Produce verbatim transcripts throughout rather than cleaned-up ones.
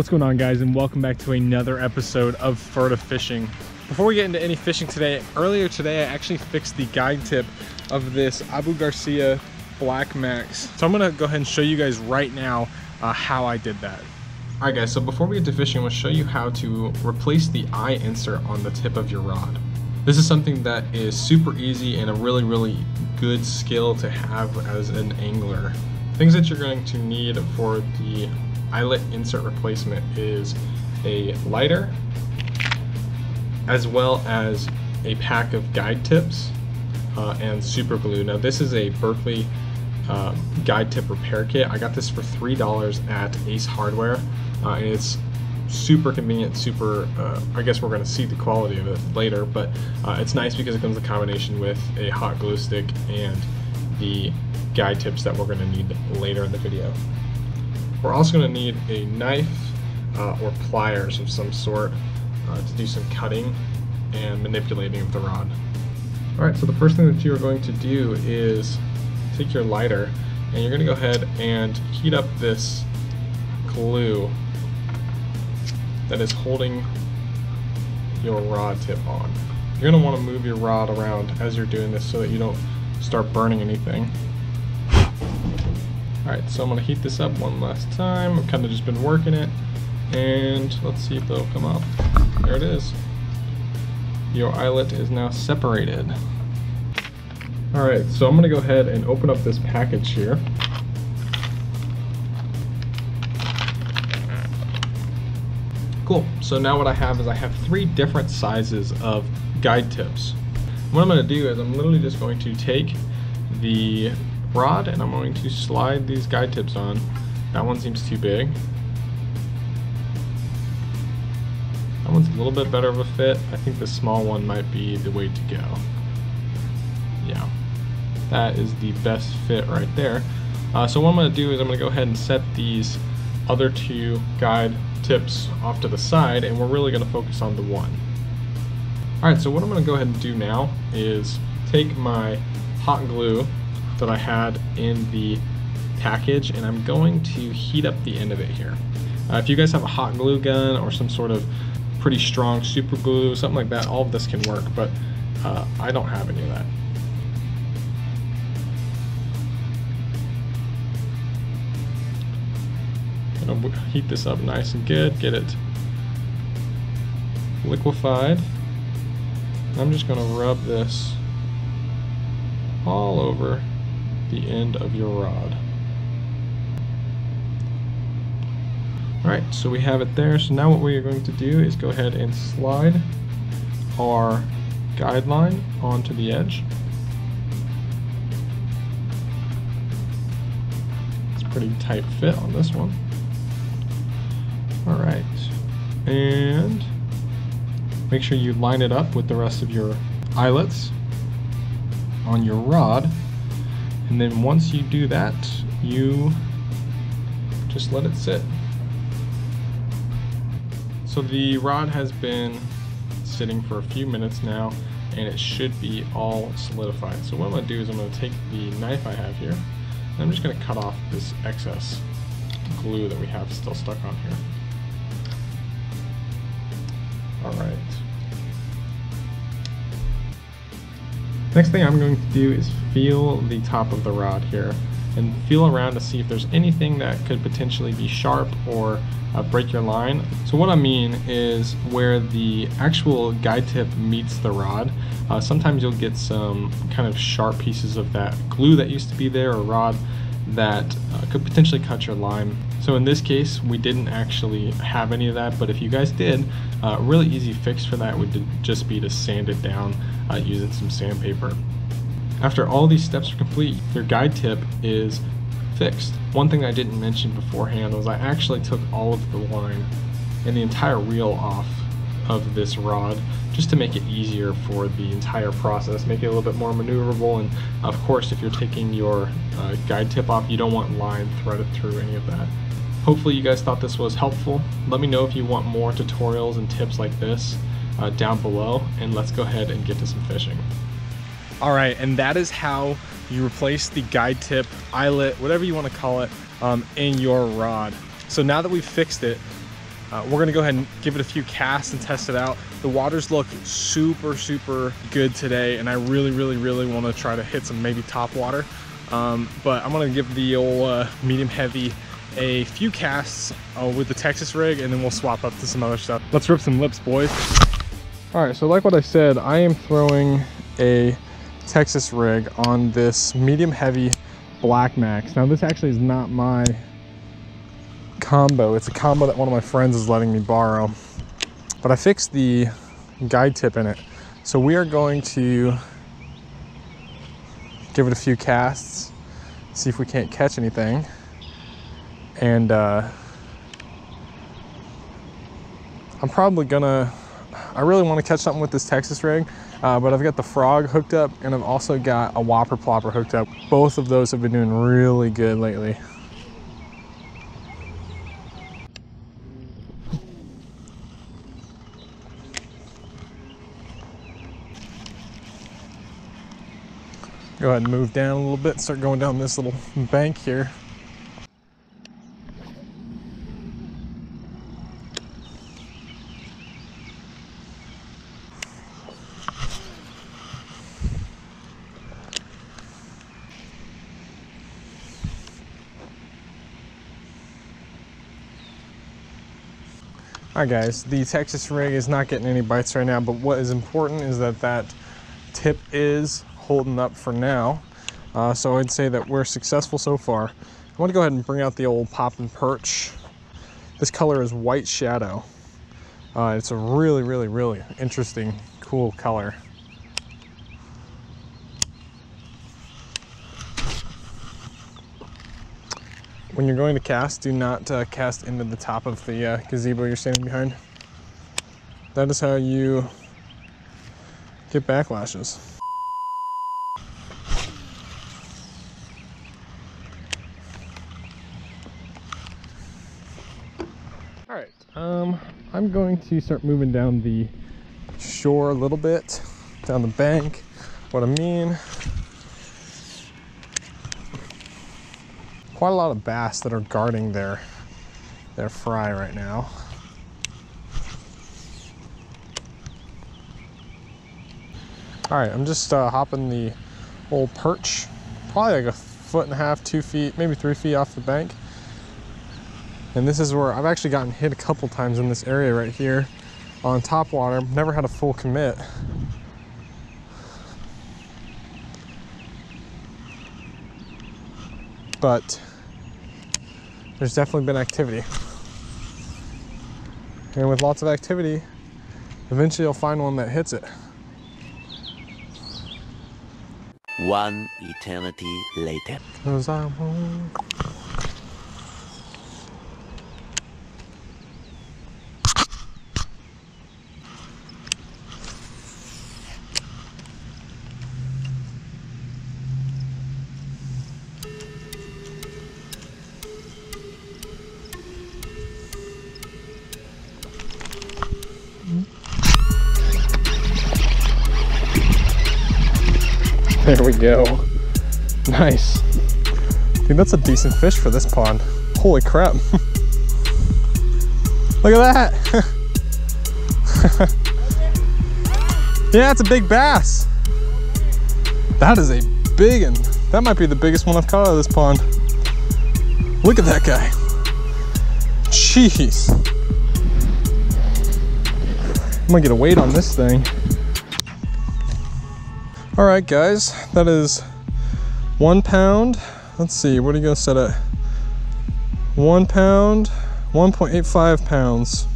What's going on, guys, and welcome back to another episode of FERDA Fishing. Before we get into any fishing today, earlier today I actually fixed the guide tip of this Abu Garcia Black Max. So I'm gonna go ahead and show you guys right now uh, how I did that. All right, guys, so before we get to fishing, I'm gonna show you how to replace the eye insert on the tip of your rod. This is something that is super easy and a really, really good skill to have as an angler. Things that you're going to need for the eyelet insert replacement is a lighter, as well as a pack of guide tips uh, and super glue. Now this is a Berkley uh, guide tip repair kit. I got this for three dollars at Ace Hardware, uh, and it's super convenient, super, uh, I guess we're gonna see the quality of it later, but uh, it's nice because it comes in combination with a hot glue stick and the guide tips that we're gonna need later in the video. We're also going to need a knife uh, or pliers of some sort uh, to do some cutting and manipulating of the rod. Alright, so the first thing that you are going to do is take your lighter and you're going to go ahead and heat up this glue that is holding your rod tip on. You're going to want to move your rod around as you're doing this so that you don't start burning anything. Alright, so I'm going to heat this up one last time. I've kind of just been working it, and let's see if they'll come up. There it is. Your eyelet is now separated. Alright, so I'm going to go ahead and open up this package here. Cool, so now what I have is I have three different sizes of guide tips. What I'm going to do is I'm literally just going to take the rod and I'm going to slide these guide tips on. That one seems too big. That one's a little bit better of a fit. I think the small one might be the way to go. Yeah, that is the best fit right there. Uh, so what I'm going to do is I'm going to go ahead and set these other two guide tips off to the side, and we're really going to focus on the one. Alright, so what I'm going to go ahead and do now is take my hot glue that I had in the package, and I'm going to heat up the end of it here. Uh, if you guys have a hot glue gun or some sort of pretty strong super glue, something like that, all of this can work, but uh, I don't have any of that. I'm gonna heat this up nice and good, get it liquefied. I'm just gonna rub this all over the end of your rod. Alright, so we have it there. So now what we are going to do is go ahead and slide our guide line onto the edge. It's a pretty tight fit on this one. Alright, and make sure you line it up with the rest of your eyelets on your rod. And then once you do that, you just let it sit. So the rod has been sitting for a few minutes now, and it should be all solidified. So what I'm going to do is I'm going to take the knife I have here, and I'm just going to cut off this excess glue that we have still stuck on here. All right. Next thing I'm going to do is feel the top of the rod here and feel around to see if there's anything that could potentially be sharp or uh, break your line. So what I mean is where the actual guide tip meets the rod, uh, sometimes you'll get some kind of sharp pieces of that glue that used to be there or rod that uh, could potentially cut your line. So in this case, we didn't actually have any of that, but if you guys did, a uh, really easy fix for that would just be to sand it down uh, using some sandpaper. After all these steps are complete, your guide tip is fixed. One thing I didn't mention beforehand was I actually took all of the line and the entire reel off of this rod just to make it easier for the entire process, make it a little bit more maneuverable, and of course if you're taking your uh, guide tip off, you don't want line threaded through any of that. Hopefully you guys thought this was helpful. Let me know if you want more tutorials and tips like this uh, down below, and let's go ahead and get to some fishing. All right, and that is how you replace the guide tip, eyelet, whatever you want to call it, um, in your rod. So now that we've fixed it, Uh, we're gonna go ahead and give it a few casts and test it out. The waters look super, super good today, and I really, really, really wanna try to hit some maybe top water. Um, but I'm gonna give the old uh, medium heavy a few casts uh, with the Texas rig, and then we'll swap up to some other stuff. Let's rip some lips, boys. All right, so like what I said, I am throwing a Texas rig on this medium heavy Black Max. Now this actually is not my combo. It's a combo that one of my friends is letting me borrow, but I fixed the guide tip in it. So we are going to give it a few casts, see if we can't catch anything. And uh, I'm probably gonna, I really want to catch something with this Texas rig, uh, but I've got the frog hooked up, and I've also got a Whopper Plopper hooked up. Both of those have been doing really good lately. Go ahead and move down a little bit, start going down this little bank here. All right guys, the Texas rig is not getting any bites right now, but what is important is that that tip is holding up for now. Uh, so I'd say that we're successful so far. I want to go ahead and bring out the old Pop and Perch. This color is White Shadow. Uh, it's a really, really, really interesting, cool color. When you're going to cast, do not uh, cast into the top of the uh, gazebo you're standing behind. That is how you get backlashes. All right, um, I'm going to start moving down the shore a little bit, down the bank. What I mean, quite a lot of bass that are guarding their their fry right now. All right, I'm just uh, hopping the old perch, probably like a foot and a half, two feet, maybe three feet off the bank. And this is where I've actually gotten hit a couple times in this area right here on top water. Never had a full commit. But there's definitely been activity. And with lots of activity, eventually you'll find one that hits it. One eternity later. 'Cause I won't. There we go. Nice. Dude, that's a decent fish for this pond. Holy crap. Look at that. Yeah, it's a big bass. That is a big one. That might be the biggest one I've caught out of this pond. Look at that guy. Jeez. I'm gonna get a weight on this thing. All right, guys, that is one pound. Let's see, what are you gonna set at? One pound, one point eight five pounds.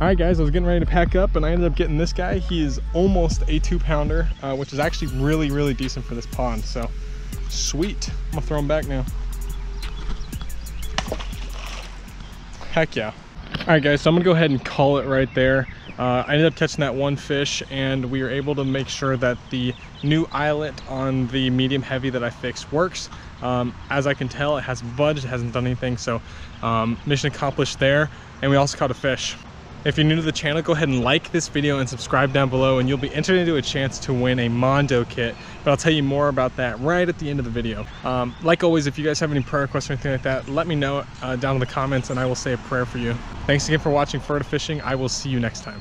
All right, guys, I was getting ready to pack up and I ended up getting this guy. He is almost a two pounder, uh, which is actually really, really decent for this pond. So sweet, I'm gonna throw him back now. Heck yeah. All right, guys, so I'm gonna go ahead and call it right there. Uh, I ended up catching that one fish, and we were able to make sure that the new eyelet on the medium heavy that I fixed works. Um, as I can tell, it hasn't budged, it hasn't done anything, so um, mission accomplished there, and we also caught a fish. If you're new to the channel, go ahead and like this video and subscribe down below, and you'll be entered into a chance to win a Mondo kit, but I'll tell you more about that right at the end of the video. Um, like always, if you guys have any prayer requests or anything like that, let me know uh, down in the comments and I will say a prayer for you. Thanks again for watching FERDA Fishing. I will see you next time.